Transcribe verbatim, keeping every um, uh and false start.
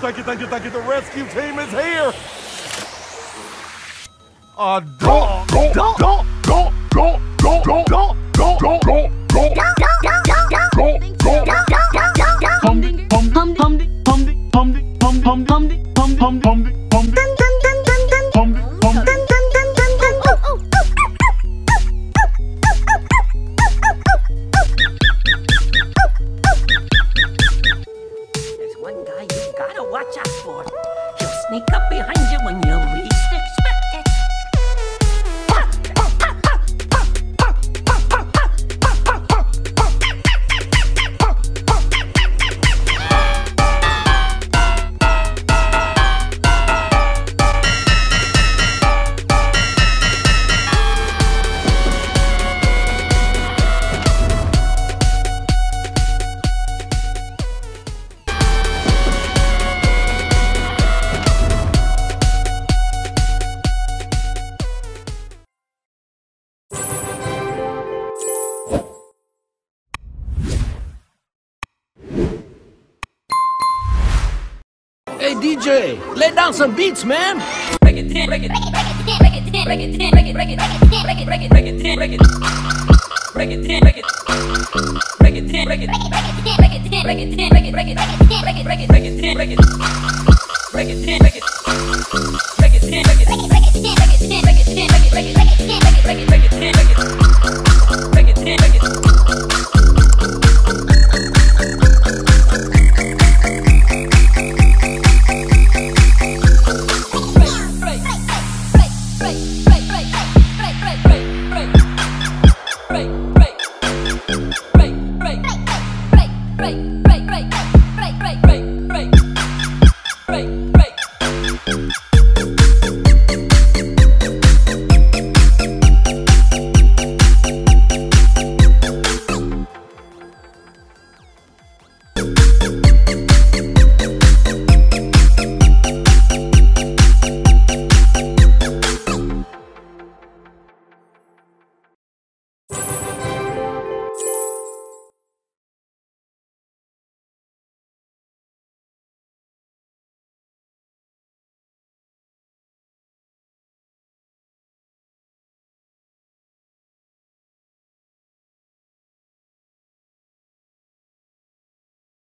thank you, thank you, thank you. The rescue team is here. A dog. Dog. Dog. Dog. Dog. Dog. Dog. Dog. Dog. Dog. Dog. Dog. Dog. There's one guy you've got to watch out for. He'll sneak up behind you when you least expect it. Hey D J, lay down some beats, man. Break it down, break it down, break it down, break it down, break it break it break it break it down, break it break it down, break it break it down, break it break it down, break it down, break it break it break it break it break it down, break it break it down, break it break it down, break it break it down, break it break it down, break it break it break it down, break it break break, break, break, break, break, break.